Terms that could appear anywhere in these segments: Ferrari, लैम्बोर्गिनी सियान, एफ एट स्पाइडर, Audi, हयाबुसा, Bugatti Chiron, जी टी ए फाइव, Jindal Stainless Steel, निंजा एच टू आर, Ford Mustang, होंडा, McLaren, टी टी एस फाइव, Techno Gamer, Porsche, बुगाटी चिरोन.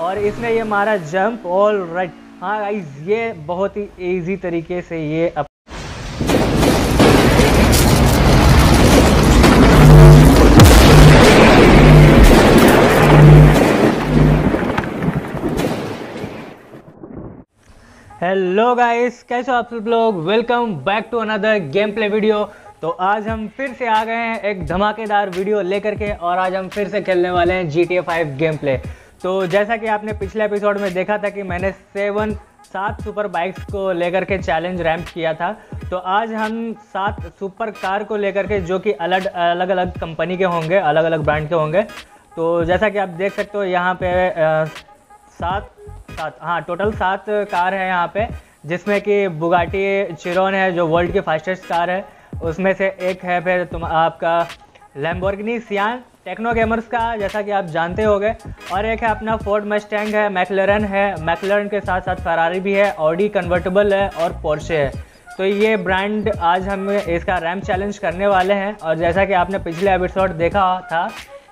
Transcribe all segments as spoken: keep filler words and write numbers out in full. और इसने ये मारा जंप। ऑल राइट, हाँ गाइस ये बहुत ही ईजी तरीके से ये हेलो गाइस, कैसे हो आप सब लोग। Welcome back to another game play video. तो आज हम फिर से आ गए हैं एक धमाकेदार वीडियो लेकर के, और आज हम फिर से खेलने वाले हैं जी टी ए फाइव game play. तो जैसा कि आपने पिछले एपिसोड में देखा था कि मैंने सेवन सात सुपर बाइक्स को लेकर के चैलेंज रैम्प किया था, तो आज हम सात सुपर कार को लेकर के, जो कि अलग अलग अलग कंपनी के होंगे, अलग अलग ब्रांड के होंगे। तो जैसा कि आप देख सकते हो यहाँ पर सात सात हाँ टोटल सात कार है यहाँ पे, जिसमें कि बुगाटी चिरोन है जो वर्ल्ड की फास्टेस्ट कार है, उसमें से एक है फिर तुम आपका लैम्बोर्गिनी सियान टेक्नो गेमर्स का, जैसा कि आप जानते होंगे, और एक है अपना फोर्ड मस्टैंग है, मैकलेरन है, मैकलेरन के साथ साथ फरारी भी है, ऑडी कन्वर्टेबल है और पोर्शे है। तो ये ब्रांड आज हम इसका रैंप चैलेंज करने वाले हैं। और जैसा कि आपने पिछले एपिसोड देखा था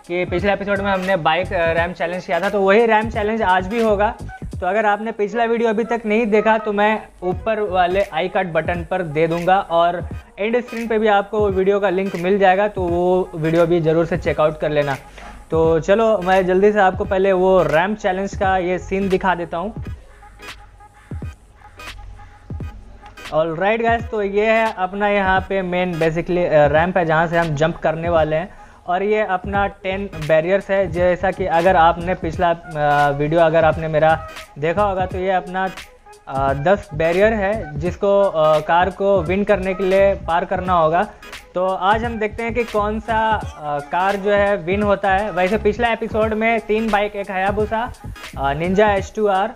कि पिछले एपिसोड में हमने बाइक रैंप चैलेंज किया था, तो वही रैंप चैलेंज आज भी होगा। तो अगर आपने पिछला वीडियो अभी तक नहीं देखा तो मैं ऊपर वाले आई कार्ड बटन पर दे दूंगा, और एंड स्क्रीन पे भी आपको वीडियो का लिंक मिल जाएगा, तो वो वीडियो भी ज़रूर से चेकआउट कर लेना। तो चलो मैं जल्दी से आपको पहले वो रैम्प चैलेंज का ये सीन दिखा देता हूँ। ऑल राइट गाइस, तो ये है अपना यहाँ पे मेन बेसिकली रैम्प है जहाँ से हम जंप करने वाले हैं, और ये अपना टेन बैरियर्स है। जैसा कि अगर आपने पिछला वीडियो अगर आपने मेरा देखा होगा तो ये अपना दस बैरियर है जिसको कार को विन करने के लिए पार करना होगा। तो आज हम देखते हैं कि कौन सा कार जो है विन होता है। वैसे पिछला एपिसोड में तीन बाइक, एक हयाबुसा, निंजा एच टू आर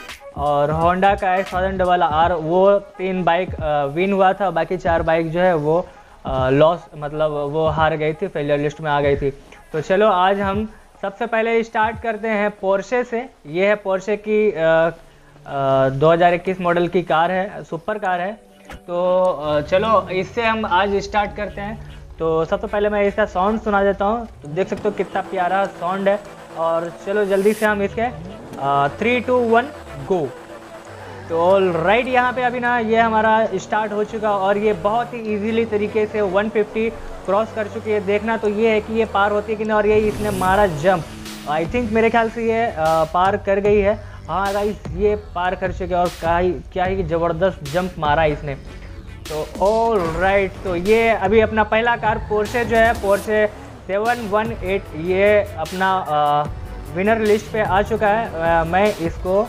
और होंडा का एस थाउजेंड डबल आर, वो तीन बाइक विन हुआ था। बाकी चार बाइक जो है वो लॉस मतलब वो हार गई थी, फेलियर लिस्ट में आ गई थी। तो चलो आज हम सबसे पहले स्टार्ट करते हैं पोर्शे से। ये है पोर्शे की आ, आ, दो हज़ार इक्कीस मॉडल की कार है, सुपर कार है। तो आ, चलो इससे हम आज स्टार्ट करते हैं। तो सबसे पहले मैं इसका साउंड सुना देता हूँ। तो देख सकते हो कितना प्यारा साउंड है। और चलो जल्दी से हम इसके थ्री टू वन गो। तो ऑल राइट, यहाँ पे अभी ना ये हमारा स्टार्ट हो चुका, और ये बहुत ही इजीली तरीके से एक सौ पचास क्रॉस कर चुकी है। देखना तो ये है कि ये पार होती है कि नहीं, और ये इसने मारा जंप। आई थिंक मेरे ख्याल से ये आ, पार कर गई है। हाँ गाइस, ये पार कर चुके, और क्या ही क्या ही ज़बरदस्त जंप मारा इसने। तो ऑल राइट, तो ये अभी अपना पहला कार पोर्शे जो है, पोर्शे सेवन वन एट, ये अपना आ, विनर लिस्ट पे आ चुका है। आ, मैं इसको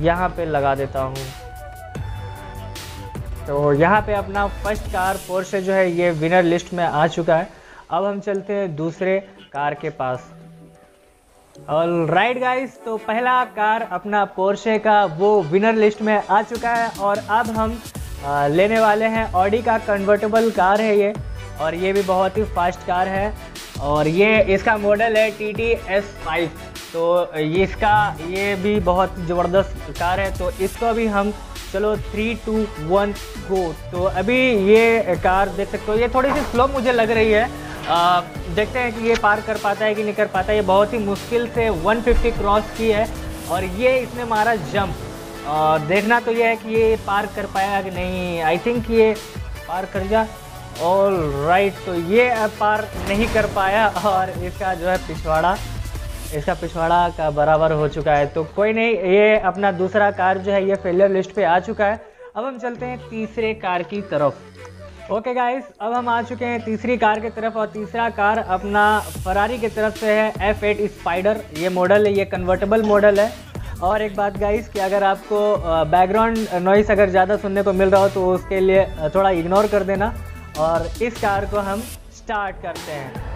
यहाँ पे लगा देता हूँ। तो यहाँ पे अपना फर्स्ट कार पोर्शे जो है ये विनर लिस्ट में आ चुका है। अब हम चलते हैं दूसरे कार के पास। ऑल राइट गाइस, तो पहला कार अपना पोर्शे का वो विनर लिस्ट में आ चुका है, और अब हम आ, लेने वाले हैं ऑडी का कन्वर्टेबल कार है ये, और ये भी बहुत ही फास्ट कार है, और ये इसका मॉडल है टी टी एस फाइव। तो ये इसका ये भी बहुत ज़बरदस्त कार है। तो इसको भी हम चलो थ्री टू वन गो। तो अभी ये कार देख सकते हो, ये थोड़ी सी स्लो मुझे लग रही है। आ, देखते हैं कि ये पार कर पाता है कि नहीं कर पाता। ये बहुत ही मुश्किल से एक सौ पचास क्रॉस की है, और ये इसने मारा जंप। आ, देखना तो ये है कि ये पार कर पाया कि नहीं। आई थिंक ये पार कर गया। ऑल राइट, तो ये पार नहीं कर पाया, और इसका जो है पिछवाड़ा इसका पिछवाड़ा का बराबर हो चुका है। तो कोई नहीं, ये अपना दूसरा कार जो है ये फेलियर लिस्ट पे आ चुका है। अब हम चलते हैं तीसरे कार की तरफ। ओके गाइस, अब हम आ चुके हैं तीसरी कार की तरफ, और तीसरा कार अपना फरारी की तरफ से है, एफ एट स्पाइडर। ये मॉडल है, ये कन्वर्टेबल मॉडल है। और एक बात गाइस कि अगर आपको बैकग्राउंड नॉइस अगर ज़्यादा सुनने को मिल रहा हो तो उसके लिए थोड़ा इग्नोर कर देना। और इस कार को हम स्टार्ट करते हैं।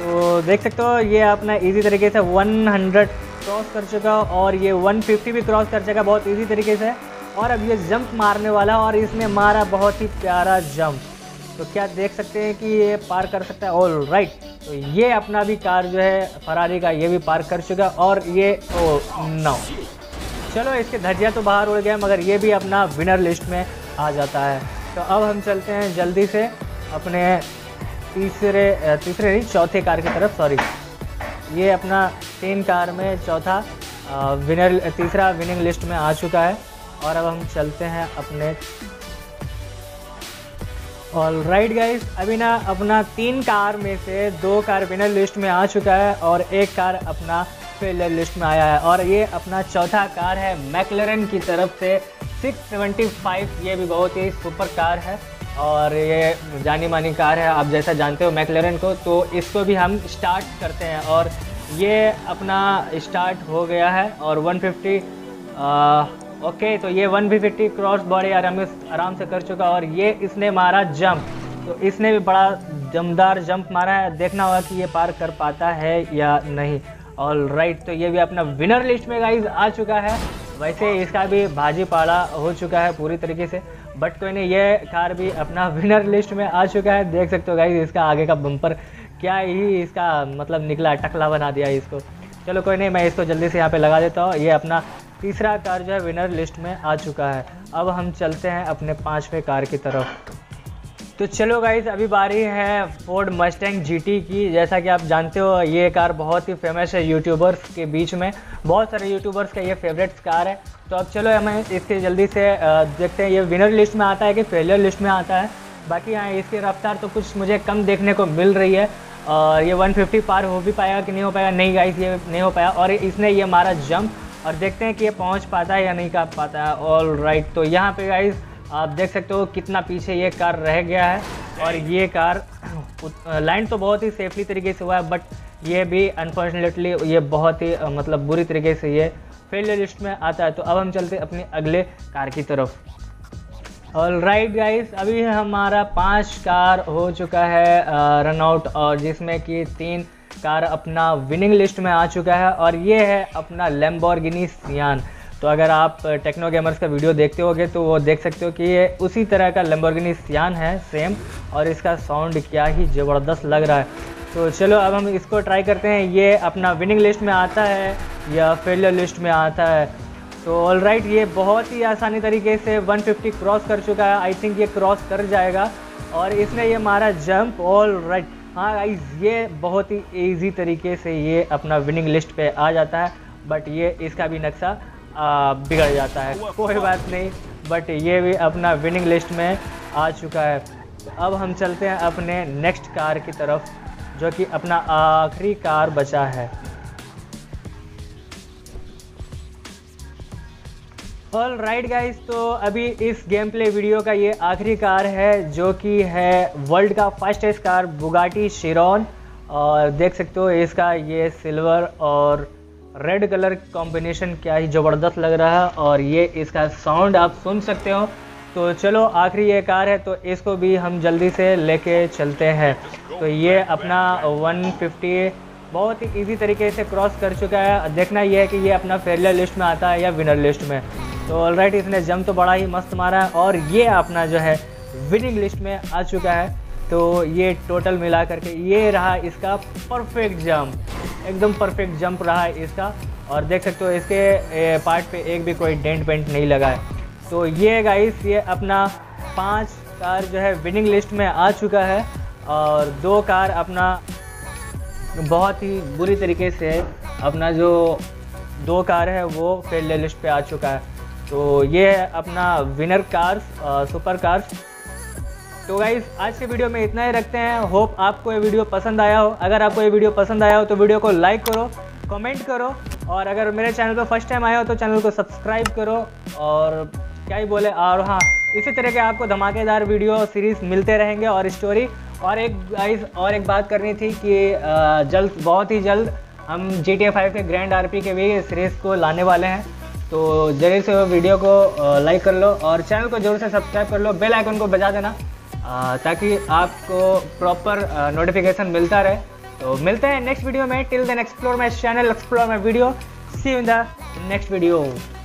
तो देख सकते हो ये अपना इजी तरीके से एक सौ क्रॉस कर चुका, और ये एक सौ पचास भी क्रॉस कर चुका बहुत इजी तरीके से। और अब ये जंप मारने वाला, और इसने मारा बहुत ही प्यारा जंप। तो क्या देख सकते हैं कि ये पार कर सकता है। ऑल राइट, तो ये अपना भी कार जो है फरारी का, ये भी पार कर चुका, और ये ओ नो, चलो इसके धजिया तो बाहर उड़ गया, मगर ये भी अपना विनर लिस्ट में आ जाता है। तो अब हम चलते हैं जल्दी से अपने तीसरे तीसरे नहीं चौथे कार की तरफ। सॉरी, ये अपना तीन कार में चौथा विनर तीसरा विनिंग लिस्ट में आ चुका है। और अब हम चलते हैं अपने ऑल राइट गाइज, अभी ना अपना तीन कार में से दो कार विनर लिस्ट में आ चुका है और एक कार अपना फेलर लिस्ट में आया है। और ये अपना चौथा कार है मैकलेरन की तरफ से सिक्स सेवेंटी फाइव। ये भी बहुत ही सुपर कार है और ये जानी मानी कार है, आप जैसा जानते हो मैकलेरन को। तो इसको भी हम स्टार्ट करते हैं और ये अपना स्टार्ट हो गया है और वन फिफ्टी आ, ओके तो ये वन फिफ्टी क्रॉस बॉडी आराम आराम से कर चुका और ये इसने मारा जंप। तो इसने भी बड़ा दमदार जंप मारा है, देखना होगा कि ये पार कर पाता है या नहीं। ऑल राइट, तो ये भी अपना विनर लिस्ट में गाइज आ चुका है। वैसे इसका भी भाजी पाड़ा हो चुका है पूरी तरीके से, बट कोई नहीं, ये कार भी अपना विनर लिस्ट में आ चुका है। देख सकते हो गाइज इसका आगे का बम्पर क्या ही इसका मतलब निकला, टकला बना दिया इसको। चलो कोई नहीं, मैं इसको जल्दी से यहाँ पे लगा देता हूँ। ये अपना तीसरा कार जो है विनर लिस्ट में आ चुका है। अब हम चलते हैं अपने पाँचवें कार की तरफ। तो चलो गाइज, अभी बारी है फोर्ड मस्टैंग जीटी की। जैसा कि आप जानते हो ये कार बहुत ही फेमस है यूट्यूबर्स के बीच में, बहुत सारे यूट्यूबर्स का ये फेवरेट कार है। तो अब चलो हमें इसके जल्दी से देखते हैं ये विनर लिस्ट में आता है कि फेलियर लिस्ट में आता है। बाकी यहाँ इसकी रफ्तार तो कुछ मुझे कम देखने को मिल रही है और ये वन फिफ्टी पार हो भी पाएगा कि नहीं हो पाएगा। नहीं गाइज ये नहीं हो पाया और इसने ये मारा जंप और देखते हैं कि ये पहुँच पाता है या नहीं कर पाता है। ऑल राइट, तो यहाँ पर गाइज आप देख सकते हो कितना पीछे ये कार रह गया है और ये कार लैंड तो बहुत ही सेफली तरीके से हुआ है, बट ये भी अनफॉर्चुनेटली ये बहुत ही मतलब बुरी तरीके से ये फेलियर लिस्ट में आता है। तो अब हम चलते हैं अपनी अगले कार की तरफ। ऑल राइट गाइस, अभी हमारा पांच कार हो चुका है रनआउट और जिसमें कि तीन कार अपना विनिंग लिस्ट में आ चुका है और ये है अपना लैम्बोर्गिनी सियान। तो अगर आप टेक्नो गेमर्स का वीडियो देखते होगे तो वो देख सकते हो कि ये उसी तरह का लैम्बोर्गिनी सियान है सेम, और इसका साउंड क्या ही ज़बरदस्त लग रहा है। तो चलो अब हम इसको ट्राई करते हैं, ये अपना विनिंग लिस्ट में आता है या फेलियर लिस्ट में आता है। तो ऑल राइट, ये बहुत ही आसानी तरीके से वन फिफ्टी क्रॉस कर चुका है। आई थिंक ये क्रॉस कर जाएगा और इसने ये मारा जंप। ऑल राइट, हाँ गाइस ये बहुत ही ईजी तरीके से ये अपना विनिंग लिस्ट पर आ जाता है, बट ये इसका भी नक्शा आ, बिगड़ जाता है। कोई बात नहीं, बट ये भी अपना विनिंग लिस्ट में आ चुका है। अब हम चलते हैं अपने नेक्स्ट कार की तरफ जो कि अपना आखिरी कार बचा है। ऑल राइट गाइस, तो अभी इस गेम प्ले वीडियो का ये आखिरी कार है जो कि है वर्ल्ड का फास्टेस्ट कार बुगाटी शिरॉन। और देख सकते हो इसका ये सिल्वर और रेड कलर कॉम्बिनेशन क्या ही ज़बरदस्त लग रहा है और ये इसका साउंड आप सुन सकते हो। तो चलो आखिरी ये कार है तो इसको भी हम जल्दी से लेके चलते हैं। तो ये अपना वन फिफ्टी बहुत ही इजी तरीके से क्रॉस कर चुका है। देखना ये है कि ये अपना फेलियर लिस्ट में आता है या विनर लिस्ट में। तो ऑल राइट, इसने जंप तो बड़ा ही मस्त मारा है और ये अपना जो है विनिंग लिस्ट में आ चुका है। तो ये टोटल मिला करके ये रहा इसका परफेक्ट जंप, एकदम परफेक्ट जंप रहा है इसका। और देख सकते हो इसके पार्ट पे एक भी कोई डेंट पेंट नहीं लगा है। तो ये गाइस ये अपना पांच कार जो है विनिंग लिस्ट में आ चुका है और दो कार अपना बहुत ही बुरी तरीके से अपना जो दो कार है वो फेलियर लिस्ट पे आ चुका है। तो ये अपना winner cars uh, super cars. तो गाइज़ आज के वीडियो में इतना ही रखते हैं। होप आपको ये वीडियो पसंद आया हो। अगर आपको ये वीडियो पसंद आया हो तो वीडियो को लाइक करो, कमेंट करो और अगर मेरे चैनल पर फर्स्ट टाइम आए हो तो चैनल को सब्सक्राइब करो। और क्या ही बोले, और हाँ इसी तरह के आपको धमाकेदार वीडियो सीरीज़ मिलते रहेंगे और स्टोरी। और एक गाइज़ और एक बात करनी थी कि जल्द बहुत ही जल्द हम जी टी ए फाइव के ग्रैंड आर पी के भी सीरीज़ को लाने वाले हैं। तो जरूर से वीडियो को लाइक कर लो और चैनल को जरूर से सब्सक्राइब कर लो, बेल आइकन को बजा देना ताकि आपको प्रॉपर नोटिफिकेशन मिलता रहे। तो मिलते हैं नेक्स्ट वीडियो में। Till then explore my channel, explore my video. See you in the next video.